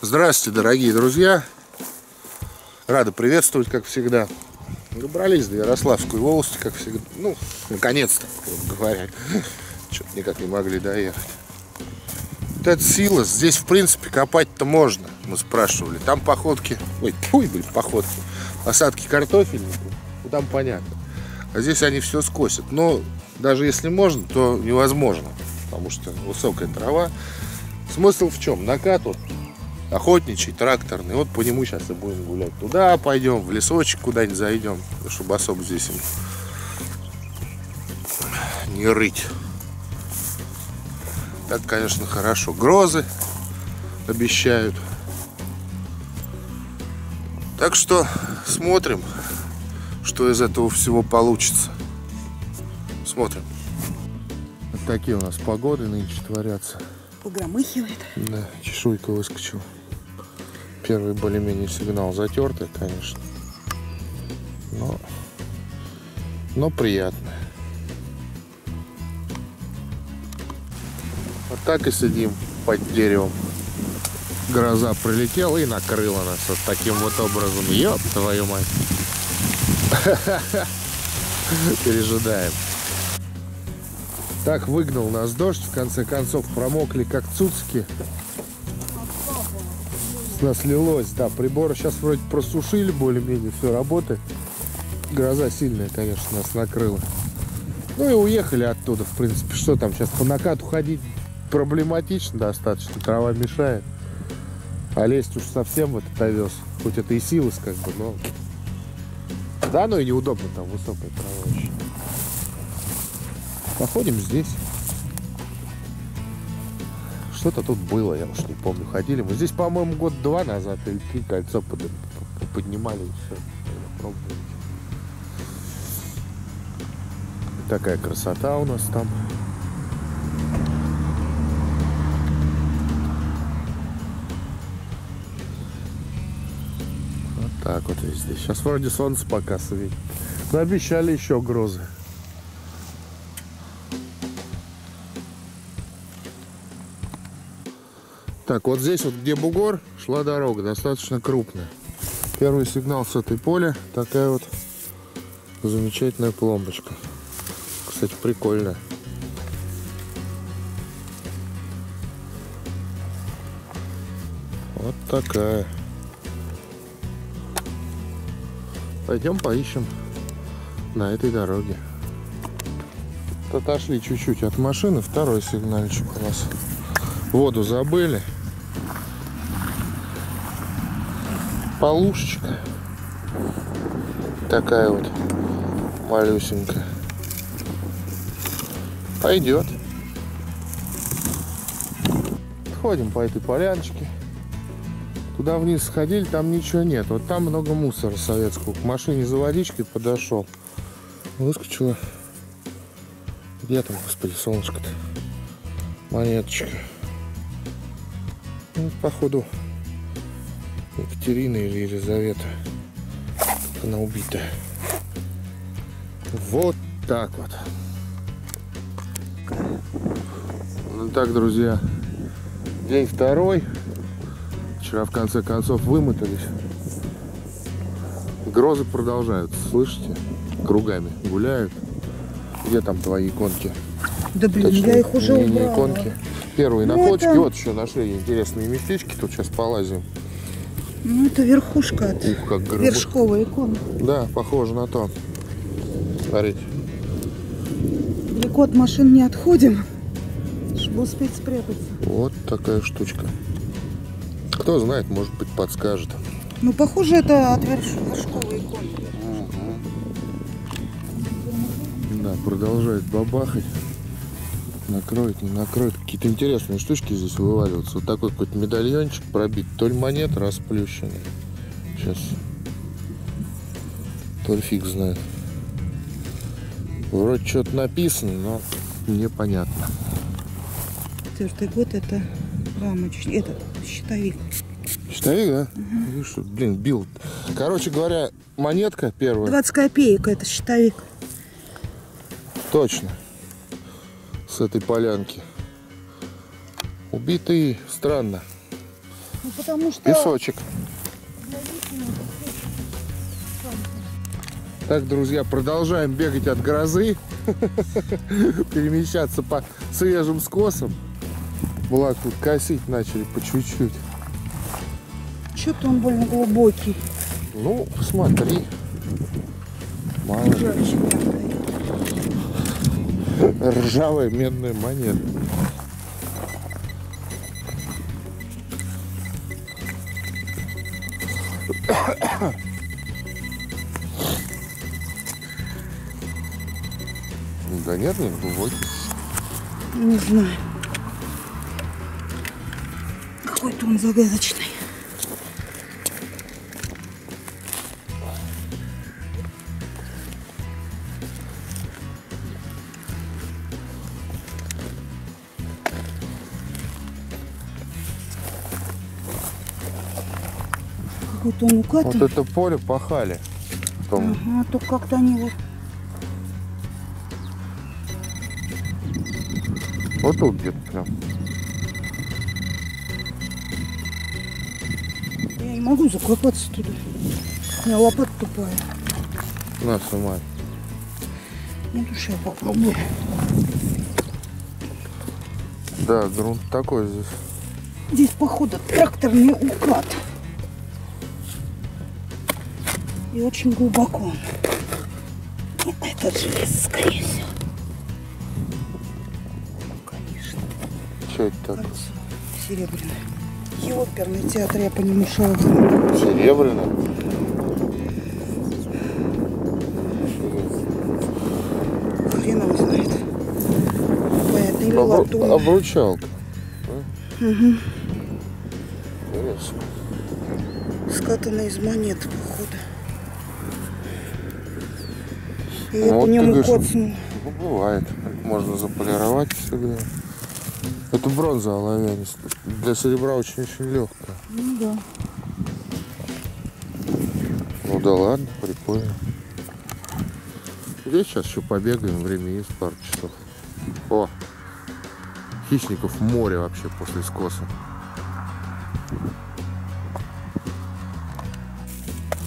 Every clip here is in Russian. Здравствуйте, дорогие друзья! Рада приветствовать, как всегда. Добрались до Ярославской волости, как всегда. Ну, наконец-то, вот говоря. Что-то никак не могли доехать. Вот эта сила. Здесь, в принципе, копать-то можно. Мы спрашивали. Там походки... Ой, блин, походки. Осадки картофельника. Ну, там понятно. А здесь они все скосят. Но даже если можно, то невозможно. Потому что высокая трава. Смысл в чем? Накат вот. Охотничий, тракторный. Вот по нему сейчас и будем гулять. Туда пойдем, в лесочек куда-нибудь зайдем, чтобы особо здесь им не рыть. Так, конечно, хорошо. Грозы обещают. Так что смотрим, что из этого всего получится. Смотрим. Вот такие у нас погоды нынче творятся. Погромыхивает. Да, чешуйка выскочила. Первый более-менее сигнал затертый, конечно, но приятно. Вот так и сидим под деревом. Гроза прилетела и накрыла нас вот таким вот образом. Ёб твою мать. Пережидаем. Так выгнал нас дождь, в конце концов промокли как цуцки. Нас лилось, да, приборы сейчас вроде просушили, более-менее все работает. Гроза сильная, конечно, нас накрыла. Ну и уехали оттуда, в принципе, что там сейчас по накату ходить проблематично достаточно, трава мешает. А лезть уж совсем в этот овес, хоть это и силы, как бы, но... Да, ну и неудобно, там высокая трава еще. Походим здесь. Что-то тут было, я уж не помню. Ходили мы здесь, по-моему, год-два назад или три кольцо поднимали. Все. Такая красота у нас там. Вот так вот и здесь. Сейчас вроде солнце пока светит. Но обещали еще грозы. Так, вот здесь вот, где бугор, шла дорога, достаточно крупная. Первый сигнал с этой поля, такая вот замечательная пломбочка. Кстати, прикольная. Вот такая. Пойдем поищем на этой дороге. Вот отошли чуть-чуть от машины, второй сигнальчик у нас. Воду забыли. Полушечка такая вот малюсенькая. Пойдет. Ходим по этой поляночке. Туда вниз сходили, там ничего нет. Вот там много мусора советского. К машине за водичкой подошел. Выскочила. Где там, господи, солнышко-то? Монеточка. Ну, походу, Екатерина или Елизавета. Она убита. Вот так вот. Ну так, друзья, день второй. Вчера, в конце концов, вымотались. Грозы продолжают, слышите? Кругами гуляют. Где там твои иконки? Да блин, точнее, я их уже убрала. Иконки. Первые находочки. Это... Вот еще нашли интересные местечки. Тут сейчас полазим. Ну, это верхушка от вершковой иконки. Да, похоже на то. Смотрите. Далеко от машин не отходим, чтобы успеть спрятаться. Вот такая штучка. Кто знает, может быть, подскажет. Ну, похоже, это от вершковой иконки. Да, продолжает бабахать. Накроет, не накроет. Какие-то интересные штучки здесь вываливаются. Вот такой какой-то медальончик пробит. То ли монет расплющенный. Сейчас. То ли фиг знает. Вроде что-то написано, но непонятно. 4-й год это рамочный. Это щитовик. Щитовик, да? Угу. Блин, бил. Короче говоря, монетка первая. 20 копеек это щитовик. Точно. С этой полянки убитые, странно, Ну, потому что... Песочек. Так, друзья, продолжаем бегать от грозы, перемещаться по свежим скосам. Блаку косить начали по чуть-чуть. Что-то он больно глубокий. Ну, смотри. Мало ли. Ржавая медная монета. Да нет, не глубокий. Не знаю. Какой-то он загадочный. Какой-то он укатан. Вот это поле пахали. Потом... Ага, только как-то они вот... Вот тут где-то прям. Я не могу закопаться туда. У меня лопата тупая. На, снимай. Ну, душа, попробуй. Да, грунт такой здесь. Здесь, походу, тракторный укат. И очень глубоко. Это железо, скорее всего. Так. Серебряный. И оперный театр, я по нему шла. Серебряный? Хрен его знает. Понятно, или латунь. Обручалка. Да? Угу. Скатана из монет, походу. И я вот по нему коцну. Ну, бывает. Можно заполировать всегда. Это бронза оловянистая. Для серебра очень-очень легкая. Ну да. Ну да ладно, прикольно. Здесь сейчас еще побегаем, время есть пару часов. О! Хищников море вообще после скоса.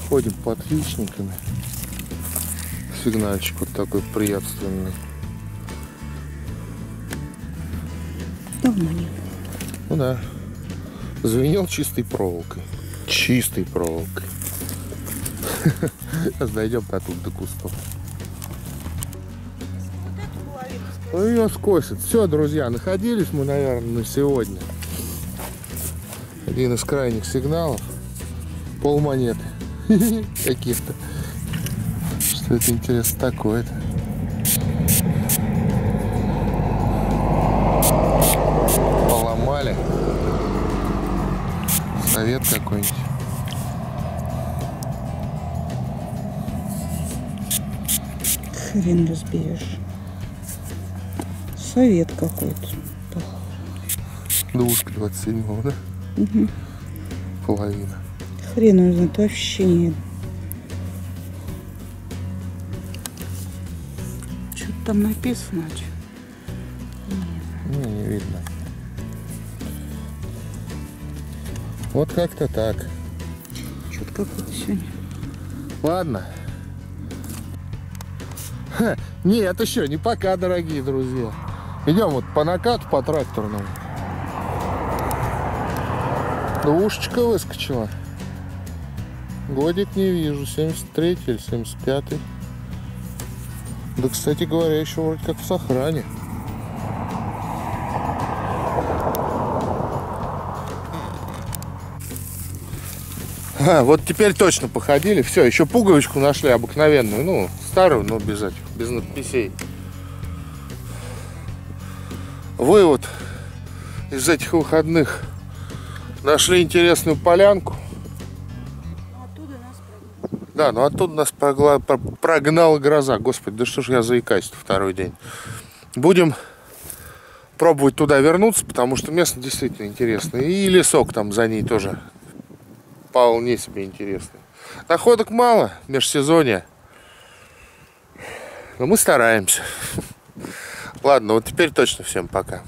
Ходим под хищниками. Сигнальчик вот такой приятственный. Давно нет. Ну да. Звенел чистой проволокой. Чистой проволокой. Сейчас дойдем тут до кустов. Ну ее скосит. Все, друзья, находились мы, наверное, на сегодня. Один из крайних сигналов. Полмонеты. Каких-то. Что это, интересно, такое-то? Совет какой-нибудь. Хрен разберешь. Совет какой-то. Двушка 27-го, да? Угу. Половина. Хрен его знает, вообще нет. Что-то там написано, а что? Не, не видно. Вот как-то так. Что-то как-то сегодня. Ладно. Ха, нет, еще не пока, дорогие друзья. Идем вот по накату, по тракторному. Двушечка выскочила. Годик не вижу. 73 или 75. Да, кстати говоря, еще вроде как в сохране. А, вот теперь точно походили. Все, еще пуговичку нашли обыкновенную. Ну, старую, но без этих, без надписей. Вывод из этих выходных. Нашли интересную полянку. Да, но оттуда нас прогнала гроза. Господи, да что ж я заикаюсь-то второй день. Будем пробовать туда вернуться, потому что место действительно интересное. И лесок там за ней тоже. Вполне себе интересно. Находок мало в межсезонье. Но мы стараемся. Ладно, вот теперь точно всем пока.